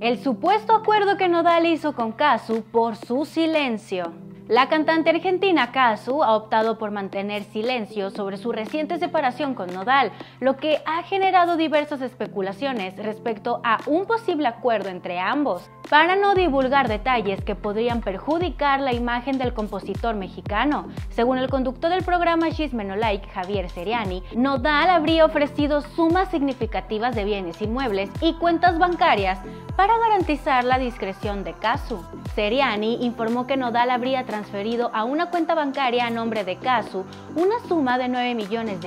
El supuesto acuerdo que Nodal hizo con Cazzu por su silencio. La cantante argentina Cazzu ha optado por mantener silencio sobre su reciente separación con Nodal, lo que ha generado diversas especulaciones respecto a un posible acuerdo entre ambos, para no divulgar detalles que podrían perjudicar la imagen del compositor mexicano. Según el conductor del programa Chisme No Like, Javier Ceriani, Nodal habría ofrecido sumas significativas de bienes inmuebles y cuentas bancarias para garantizar la discreción de Cazzu. Ceriani informó que Nodal habría transferido a una cuenta bancaria a nombre de Cazzu una suma de $9 millones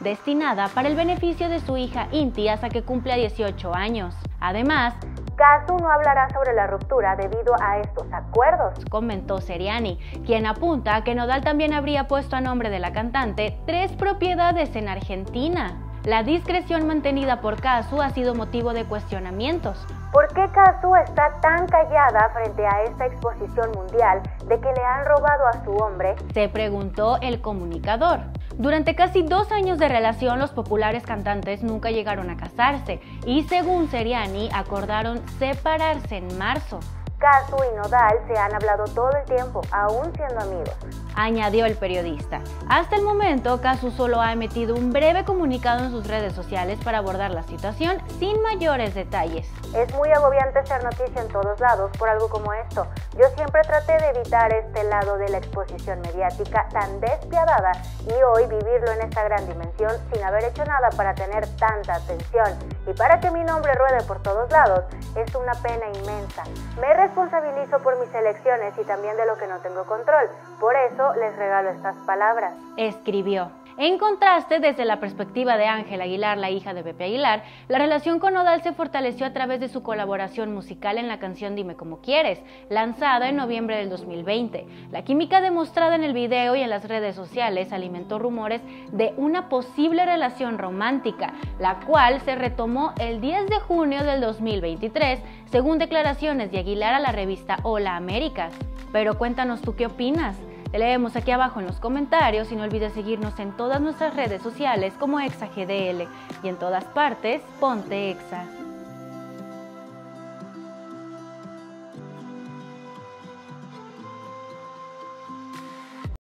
destinada para el beneficio de su hija Inti hasta que cumpla 18 años. Además, Cazzu no hablará sobre la ruptura debido a estos acuerdos, comentó Ceriani, quien apunta a que Nodal también habría puesto a nombre de la cantante 3 propiedades en Argentina. La discreción mantenida por Cazzu ha sido motivo de cuestionamientos. ¿Por qué Cazzu está tan callada frente a esta exposición mundial de que le han robado a su hombre?, se preguntó el comunicador. Durante casi 2 años de relación, los populares cantantes nunca llegaron a casarse y, según Ceriani, acordaron separarse en marzo. Cazzu y Nodal se han hablado todo el tiempo, aún siendo amigos, añadió el periodista. Hasta el momento, Cazzu solo ha emitido un breve comunicado en sus redes sociales para abordar la situación sin mayores detalles. Es muy agobiante ser noticia en todos lados por algo como esto. Yo siempre traté de evitar este lado de la exposición mediática tan despiadada y hoy vivirlo en esta gran dimensión sin haber hecho nada para tener tanta atención y para que mi nombre ruede por todos lados es una pena inmensa. Me responsabilizo por mis elecciones y también de lo que no tengo control. Por eso les regalo estas palabras, escribió. En contraste, desde la perspectiva de Ángela Aguilar, la hija de Pepe Aguilar, la relación con Nodal se fortaleció a través de su colaboración musical en la canción Dime Como Quieres, lanzada en noviembre del 2020. La química demostrada en el video y en las redes sociales alimentó rumores de una posible relación romántica, la cual se retomó el 10 de junio del 2023, según declaraciones de Aguilar a la revista Hola Américas. Pero cuéntanos tú qué opinas. Te leemos aquí abajo en los comentarios y no olvides seguirnos en todas nuestras redes sociales como ExaGDL y en todas partes, ponte Exa.